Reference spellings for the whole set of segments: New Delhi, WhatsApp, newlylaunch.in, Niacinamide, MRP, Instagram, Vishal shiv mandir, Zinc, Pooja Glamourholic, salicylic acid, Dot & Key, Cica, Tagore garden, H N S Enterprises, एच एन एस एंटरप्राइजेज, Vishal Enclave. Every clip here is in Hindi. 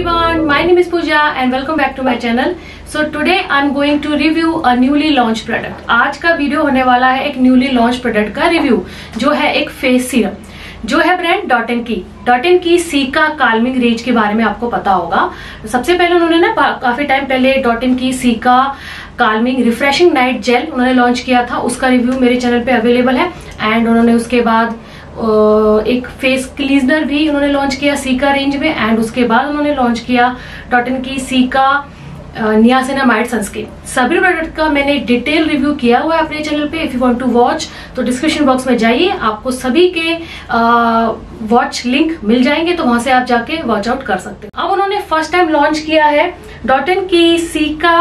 everyone, my name is Pooja and welcome back to my channel. So today I'm going to review a newly launched product. आज का वीडियो होने वाला है एक newly launched product का रिव्यू, जो है एक फेस सीरम, जो है brand Dot and Key. Dot and Key cica calming range के बारे में आपको पता होगा। सबसे पहले उन्होंने ना काफी टाइम पहले Dot and Key cica calming refreshing night gel उन्होंने लॉन्च किया था, उसका रिव्यू मेरे चैनल पे अवेलेबल है। एंड उन्होंने उसके बाद एक फेस क्लींजर भी उन्होंने लॉन्च किया सीका रेंज में। एंड उसके बाद उन्होंने लॉन्च किया Dot and Key cica niacinamide sunscreen. सभी प्रोडक्ट का मैंने डिटेल रिव्यू किया हुआ है अपने चैनल पे। If you want to watch तो डिस्क्रिप्शन बॉक्स में जाइए, आपको सभी के वॉच लिंक मिल जाएंगे, तो वहां से आप जाके वॉच आउट कर सकते हैं। अब उन्होंने फर्स्ट टाइम लॉन्च किया है Dot and Key cica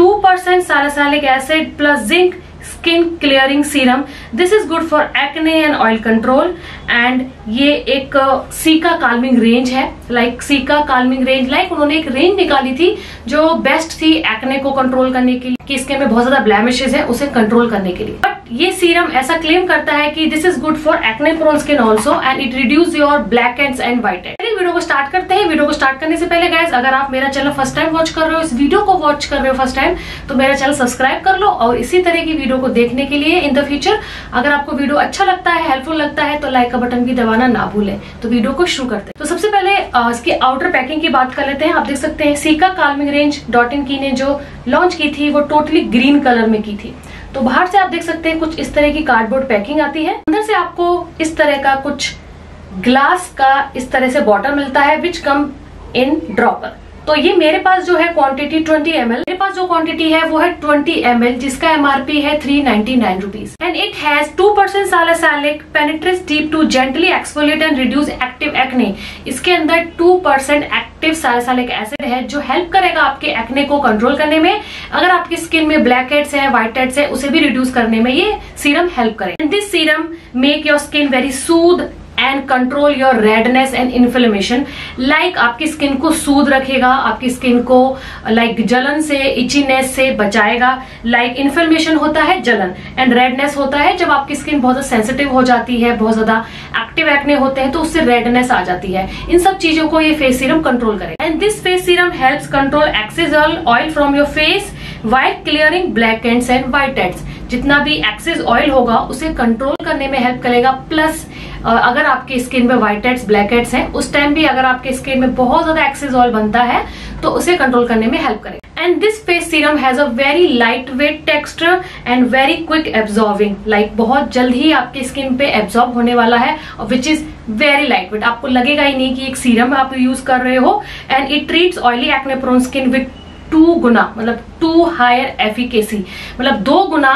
2% salicylic acid plus zinc skin clearing serum. This is good for acne and oil control. And ये एक सीका काल्मिंग रेंज है, सीका काल्मिंग रेंज उन्होंने एक रेंज निकाली थी जो बेस्ट थी एक्ने को कंट्रोल करने के लिए, कि स्किन में बहुत ज्यादा ब्लैमिशेस है उसे कंट्रोल करने के लिए। बट ये सीरम ऐसा क्लेम करता है कि this is good for acne prone skin also and it reduce your blackheads and whiteheads. Video को स्टार्ट करते हैं। वीडियो को स्टार्ट करने से पहले गाइस, अगर आप मेरा चैनल फर्स्ट टाइम वॉच कर रहे हो, इस वीडियो को वॉच कर रहे हो फर्स्ट टाइम, तो मेरा चैनल सब्सक्राइब कर लो और इसी तरह की वीडियो को देखने के लिए इन द फ्यूचर। अगर आपको वीडियो अच्छा लगता है, हेल्पफुल लगता है, तो लाइक का बटन भी दबाना ना भूलें। तो वीडियो को शुरू करते हैं। तो सबसे पहले इसकी आउटर पैकिंग की बात कर लेते हैं। आप देख सकते हैं cica calming range Dot and Key ने जो लॉन्च की थी वो टोटली ग्रीन कलर में की थी। तो बाहर से आप देख सकते हैं कुछ इस तरह की कार्डबोर्ड पैकिंग आती है। अंदर से आपको इस तरह का कुछ ग्लास का इस तरह से बॉटल मिलता है विच कम इन ड्रॉपर। तो ये मेरे पास जो है क्वांटिटी 20 ml, मेरे पास जो क्वांटिटी है वो है 20 ml, जिसका MRP है 399 rupees। And it has 2% salicylic, penetrates deep to gently exfoliate and reduce active acne. इसके अंदर 2% एक्टिव सैलिसिलिक एसिड है जो हेल्प करेगा आपके एक्ने को कंट्रोल करने में। अगर आपकी स्किन में ब्लैक हेड्स है, व्हाइट हेड्स है, उसे भी रिड्यूस करने में ये सीरम हेल्प करेगा। And this serum make your skin very soothe and control your redness and inflammation. आपकी स्किन को सूद रखेगा, आपकी स्किन को जलन से, इचीनेस से बचाएगा। इन्फ्लेमेशन होता है जलन एंड रेडनेस होता है जब आपकी स्किन बहुत सेंसिटिव हो जाती है, बहुत ज्यादा एक्टिव एक्ने होते हैं तो उससे रेडनेस आ जाती है। इन सब चीजों को ये फेस सीरम कंट्रोल करेगा। And this face serum helps control excess oil from your face while clearing blackheads and whiteheads. जितना भी एक्सेस ऑयल होगा उसे कंट्रोल करने में हेल्प करेगा। प्लस अगर आपके स्किन में व्हाइट हेड्स, ब्लैक हेड्स हैं, उस टाइम भी अगर आपके स्किन में बहुत ज्यादा एक्सेस ऑयल बनता है तो उसे कंट्रोल करने में हेल्प करेगा। And this face serum has a very lightweight texture and very quick absorbing. बहुत जल्द ही आपके स्किन पे एब्जॉर्ब होने वाला है, which is very lightweight. आपको लगेगा ही नहीं कि एक सीरम आप यूज कर रहे हो। And it treats oily acne prone skin with 2 गुना, मतलब 2 हायर एफिकेसी, मतलब 2 गुना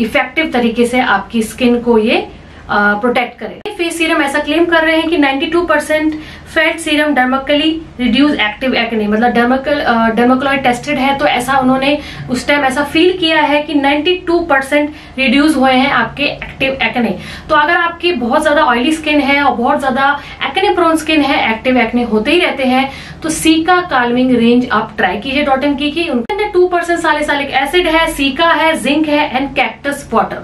इफेक्टिव तरीके से आपकी स्किन को ये प्रोटेक्ट करेगा। फेस सीरम ऐसा क्लेम कर रहे हैं कि 92% fat serum डर्मकली reduce active acne, मतलब डर्माकोलॉइड टेस्टेड है, तो ऐसा उन्होंने उस टाइम ऐसा फील किया है कि 92% रिड्यूस हुए हैं आपके एक्टिव एक्ने। तो अगर आपकी बहुत ज्यादा ऑयली स्किन है और बहुत ज्यादा एक्ने प्रोन स्किन है, एक्टिव एक्ने होते ही रहते हैं, तो सीका काल्मिंग रेंज आप ट्राई कीजिए डॉट एंड की। उनके अंदर 2% सैलिसिलिक एसिड है, सीका है, जिंक है एंड कैक्टस वाटर।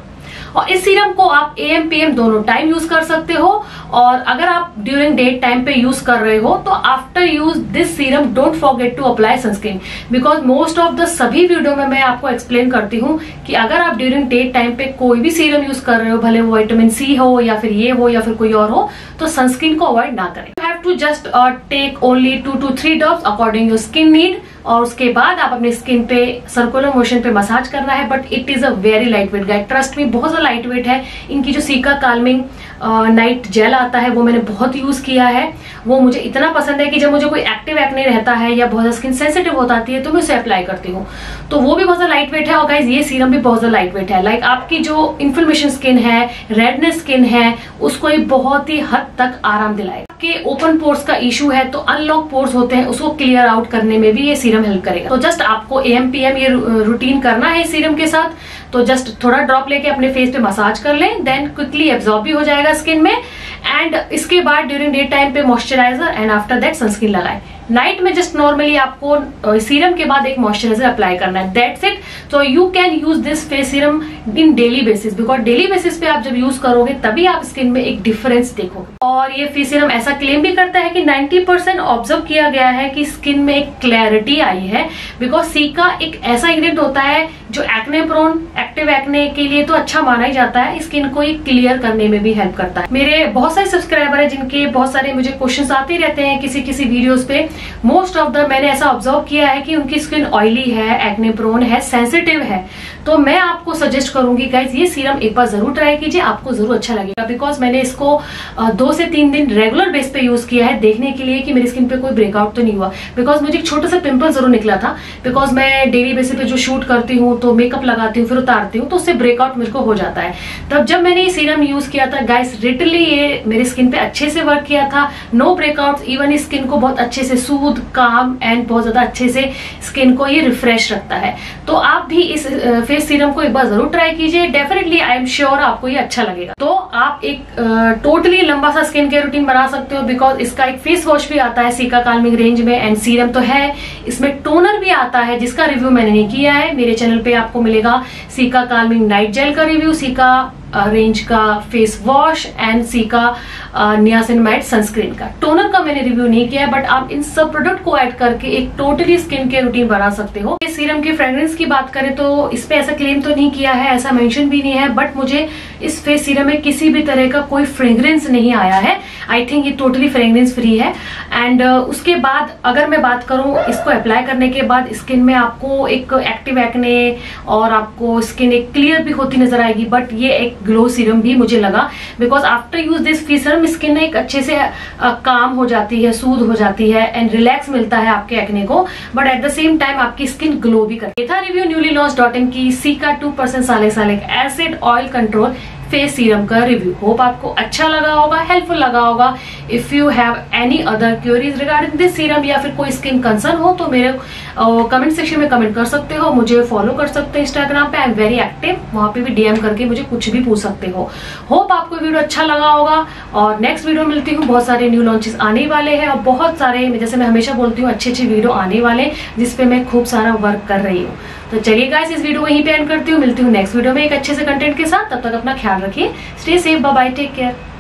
और इस सीरम को आप AM PM दोनों टाइम यूज कर सकते हो। और अगर आप ड्यूरिंग डे टाइम पे यूज कर रहे हो तो after use this serum don't forget to apply sunscreen, because most of the सभी वीडियो में मैं आपको एक्सप्लेन करती हूँ कि अगर आप ड्यूरिंग डे टाइम पे कोई भी सीरम यूज कर रहे हो, भले वो विटामिन C हो या फिर ये हो या फिर कोई और हो, तो सनस्क्रीन को अवॉइड ना करें। You have to just take only 2 to 3 drops according your skin need, और उसके बाद आप अपने स्किन पे सर्कुलर मोशन पे मसाज करना है। But it is a very light weight guys, trust me, बहुत ज्यादा लाइट वेट है। इनकी जो सीका काल्मिंग नाइट जेल आता है वो मैंने बहुत यूज किया है। वो मुझे इतना पसंद है कि जब मुझे कोई एक्टिव एक्ने रहता है या बहुत ज्यादा स्किन सेंसिटिव हो जाती है तो मैं उसे अप्लाई करती हूँ। तो वो भी बहुत ज्यादा लाइट वेट है। और गाइज ये सीरम भी बहुत ज्यादा लाइट वेट है। आपकी जो इन्फ्लेमेशन स्किन है, रेडनेस स्किन है, उसको ये बहुत ही हद तक आराम दिलाएगा। के ओपन पोर्स का इशू है तो अनलॉक पोर्स होते हैं, उसको क्लियर आउट करने में भी ये सीरम हेल्प करेगा। तो जस्ट आपको AM PM ये रूटीन करना है सीरम के साथ। तो जस्ट थोड़ा ड्रॉप लेके अपने फेस पे मसाज कर लें, देन क्विकली एब्जॉर्ब भी हो जाएगा स्किन में। एंड इसके बाद ड्यूरिंग डे टाइम पे moisturiser and after that sunscreen लगाएं। नाइट में जस्ट नॉर्मली आपको सीरम के बाद एक मॉइस्चराइजर अप्लाई करना है, that's it. So you can use this face serum in daily basis, because daily basis पे आप जब यूज करोगे तभी आप स्किन में एक डिफरेंस देखोगे। और ये फेस सीरम ऐसा क्लेम भी करता है कि 90% ऑब्जर्व किया गया है कि स्किन में एक क्लैरिटी आई है, बिकॉज सीका एक ऐसा इंग्रेडिएंट होता है जो एक्ने प्रोन, एक्टिव एक्ने के लिए तो अच्छा माना ही जाता है, स्किन को ये क्लियर करने में भी हेल्प करता है। मेरे बहुत सारे सब्सक्राइबर है जिनके बहुत सारे मुझे क्वेश्चन आते रहते हैं किसी किसी वीडियोज पे। मोस्ट ऑफ द मैंने ऐसा ऑब्जर्व किया है कि उनकी स्किन ऑयली है, एक्ने प्रोन है, सेंसिटिव है, तो मैं आपको सजेस्ट करूंगी गाइज ये सीरम एक बार जरूर ट्राई कीजिए, आपको जरूर अच्छा लगेगा। बिकॉज मैंने इसको 2 से 3 दिन रेगुलर बेस पे यूज किया है देखने के लिए कि मेरी स्किन पे कोई ब्रेकआउट तो नहीं हुआ, बिकॉज मुझे एक छोटा सा पिंपल जरूर निकला था, बिकॉज मैं डेली बेसिस पे जो शूट करती हूँ तो मेकअप लगाती हूँ फिर उतारती हूँ तो उससे ब्रेकआउट मुझको हो जाता है। तब जब मैंने ये सीरम यूज किया था गाइज रिटली ये मेरी स्किन पे अच्छे से वर्क किया था, नो ब्रेकआउट, इवन स्किन को बहुत अच्छे से सूद, काम एंड बहुत ज्यादा अच्छे से स्किन को ये रिफ्रेश रखता है। तो आप भी इस फेस सीरम को एक बार जरूर ट्राई कीजिए, डेफिनेटली आई एम श्योर आपको ये अच्छा लगेगा। तो आप एक टोटली लंबा सा स्किन केयर रूटीन बना सकते हो, बिकॉज इसका एक फेस वॉश भी आता है सीका काल्मिंग रेंज में, एंड सीरम तो है, इसमें टोनर भी आता है जिसका रिव्यू मैंने नहीं किया है। मेरे चैनल पे आपको मिलेगा सीका काल्मिंग नाइट जेल का रिव्यू, सीका रेंज का face wash and cica niacinamide sunscreen का। टोनर का मैंने रिव्यू नहीं किया है, बट आप इन सब प्रोडक्ट को ऐड करके एक टोटली स्किन केयर रूटीन बना सकते हो। इस सीरम के फ्रेग्रेंस की बात करें तो इस पे ऐसा क्लेम तो नहीं किया है, ऐसा मेंशन भी नहीं है, बट मुझे इस फेस सीरम में किसी भी तरह का कोई फ्रेग्रेंस नहीं आया है। आई थिंक ये टोटली फ्रेग्रेंस फ्री है। एंड उसके बाद अगर मैं बात करूं इसको अप्लाई करने के बाद स्किन में आपको एक एक्टिव एक्ने और आपको स्किन एक क्लियर भी होती नजर आएगी, बट ये एक ग्लो सीरम भी मुझे लगा, because after use this face serum skin एक अच्छे से काम हो जाती है, सूद हो जाती है एंड रिलैक्स मिलता है आपके एक्ने को, but at the same time आपकी स्किन ग्लो भी करती है। था रिव्यू newlylaunch.in की cica 2% salicylic acid oil control face serum का रिव्यू। होप आपको अच्छा लगा होगा, हेल्पफुल लगा होगा। If you have any other queries regarding this serum या फिर कोई स्किन कंसर्न हो तो मेरे कमेंट सेक्शन में कमेंट कर सकते हो, मुझे फॉलो कर सकते हो इंस्टाग्राम पे, आई एम वेरी एक्टिव, वहां पे भी डीएम करके मुझे कुछ भी पूछ सकते हो। होप आपको वीडियो अच्छा लगा होगा और नेक्स्ट वीडियो मिलती हूँ। बहुत सारे न्यू लॉन्चेस आने वाले हैं और बहुत सारे, जैसे मैं हमेशा बोलती हूँ, अच्छे वीडियो आने वाले जिसपे मैं खूब सारा वर्क कर रही हूँ। तो चलिए गाइस इस वीडियो वहीं पे एंड करती हूँ, मिलती हूँ नेक्स्ट वीडियो में एक अच्छे से कंटेंट के साथ। तब तक अपना ख्याल रखिए, stay safe, bye bye, take care.